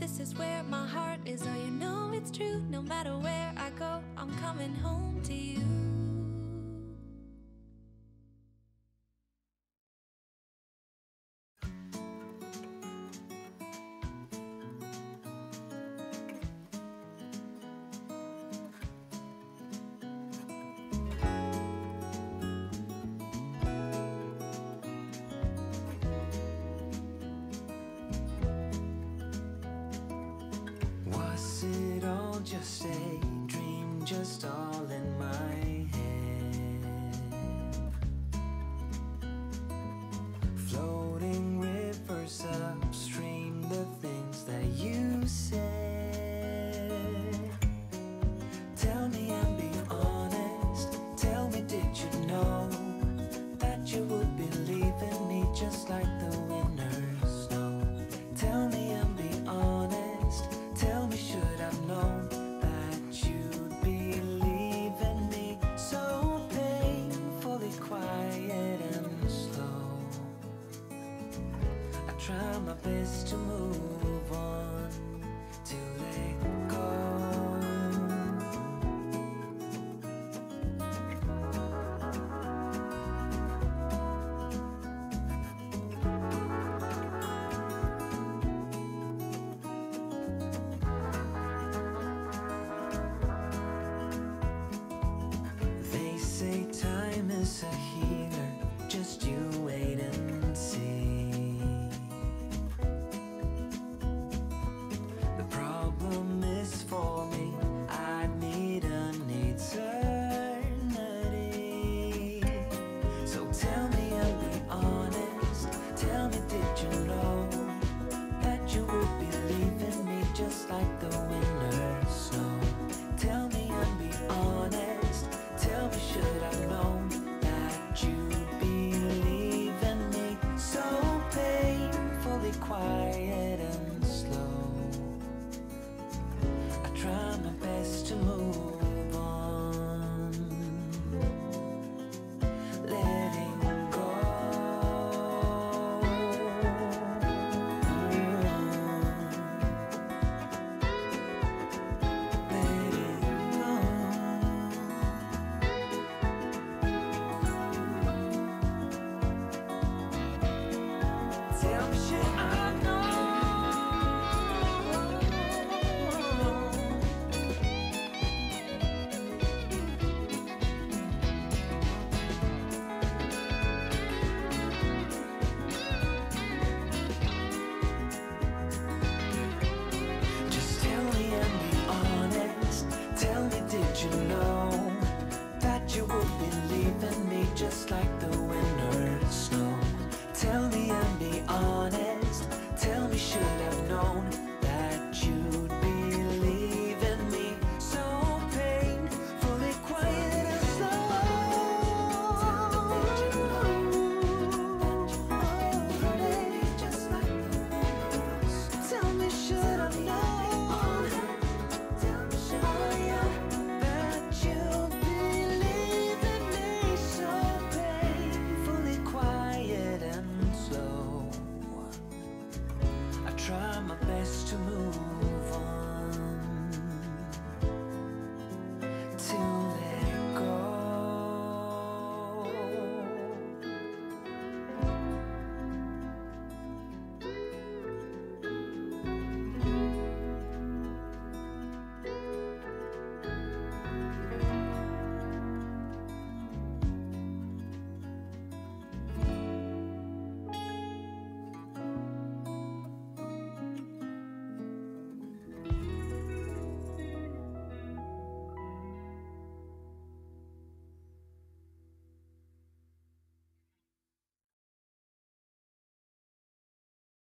This is where my heart is, oh, you know it's true. No matter where I go, I'm coming home to you. Just a dream, just all in my head. Floating rivers upstream, the things that you said. Tell me and be honest, tell me did you know that you would be leaving me just like the winter snow? Tell me and be honest, tell me should I've known to move.